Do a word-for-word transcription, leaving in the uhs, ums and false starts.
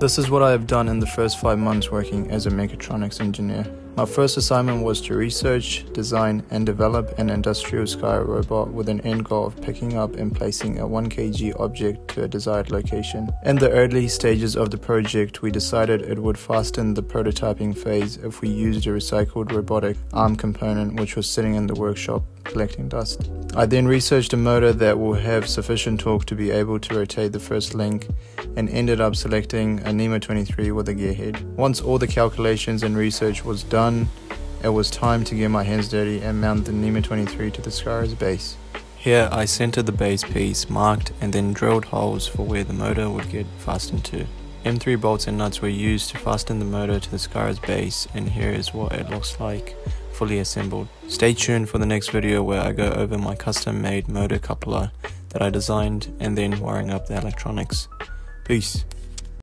This is what I have done in the first five months working as a mechatronics engineer. My first assignment was to research, design, and develop an industrial SCARA robot with an end goal of picking up and placing a one kilogram object to a desired location. In the early stages of the project, we decided it would fasten the prototyping phase if we used a recycled robotic arm component which was sitting in the workshop collecting dust. I then researched a motor that will have sufficient torque to be able to rotate the first link and ended up selecting a NEMA twenty-three with a gearhead. Once all the calculations and research was done, it was time to get my hands dirty and mount the NEMA twenty-three to the SCARA's base. Here I centered the base piece, marked and then drilled holes for where the motor would get fastened to. M three bolts and nuts were used to fasten the motor to the SCARA's base, and here is what it looks like fully assembled. Stay tuned for the next video where I go over my custom made motor coupler that I designed and then wiring up the electronics. Peace.